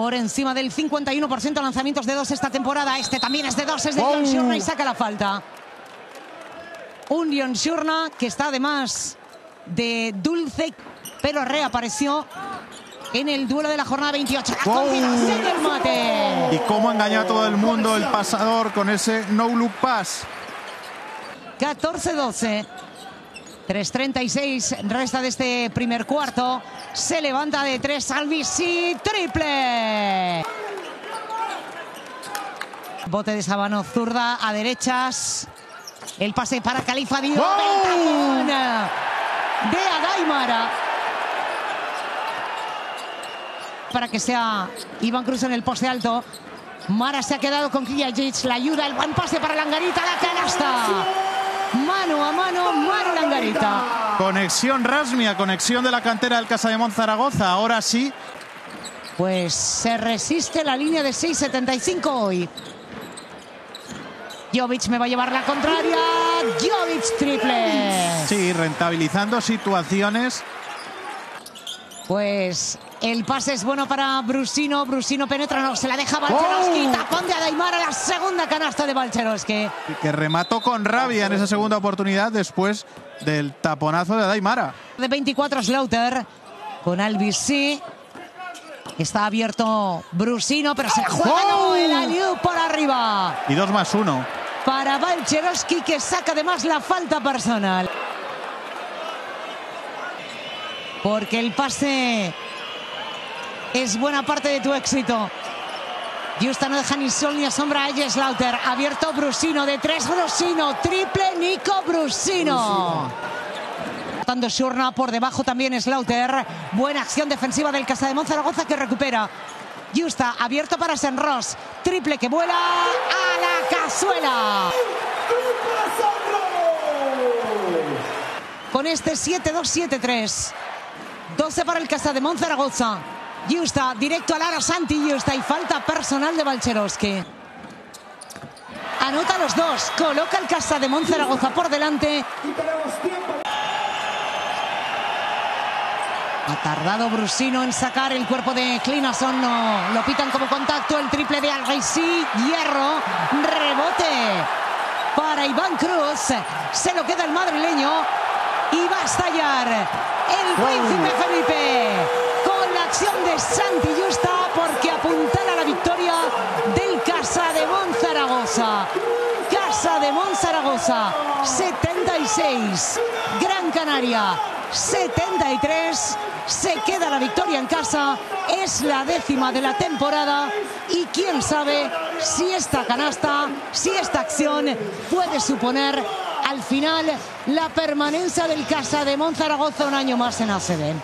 por encima del 51% lanzamientos de dos esta temporada. Este también es de dos, es de Jon Shurna y saca la falta. Un Jon Shurna que está además de dulce, pero reapareció en el duelo de la jornada 28. ¡A continuación del mate! Y cómo engañó a todo el mundo el pasador con ese no-look pass. 14-12. 3:36 resta de este primer cuarto. Se levanta de tres Albisí, triple. Bote de Sabano Zurda a derechas. El pase para Califa Díaz. ¡Oh! De Adaimara. Para que sea Iván Cruz en el poste alto. Mara se ha quedado con Kiyajic. La ayuda, el buen pase para Langarita. La canasta. Mano a mano, mano Langarita. Conexión Rasmia, conexión de la cantera del Casademont Zaragoza. Ahora sí. Pues se resiste la línea de 6.75 hoy. Jovic me va a llevar la contraria. Jovic triple. Sí, rentabilizando situaciones. Pues el pase es bueno para Brusino. Brusino penetra, no, se la deja Balcerowski. Tapón de Adaimara, la segunda canasta de Balcerowski. Que remató con rabia en esa segunda oportunidad después del taponazo de Adaimara. De 24 Slaughter con Albisí. Está abierto Brusino, pero se la juega el Aliu por arriba. Y 2+1. Para Balcerowski, que saca además la falta personal. Porque el pase es buena parte de tu éxito. Yusta no deja ni sol ni a sombra a Slaughter. Abierto Brusino, de tres Brusino, triple Nico Brusino. Tanto Shurna por debajo también Slaughter. Buena acción defensiva del Casademont Zaragoza que recupera. Yusta abierto para Senros, triple que vuela a la cazuela. Con este 7-2, 7-3. 12 para el Casademont Zaragoza. Yusta directo a Lara Santi. Yusta y falta personal de Balcerowski. Anota los dos. Coloca el Casademont Zaragoza por delante. Ha tardado Brusino en sacar el cuerpo de Hlinason. No lo pitan como contacto. El triple de Albisí. Hierro. Rebote para Iván Cruz. Se lo queda el madrileño. Y va a estallar el príncipe Felipe con la acción de Santi Yusta, porque apuntala la victoria del Casademont Zaragoza. Casademont Zaragoza 76, Gran Canaria 73. Se queda la victoria en casa. Es la 10ª de la temporada y quién sabe si esta canasta, si esta acción puede suponer al final la permanencia del Casademont Zaragoza un año más en ACB.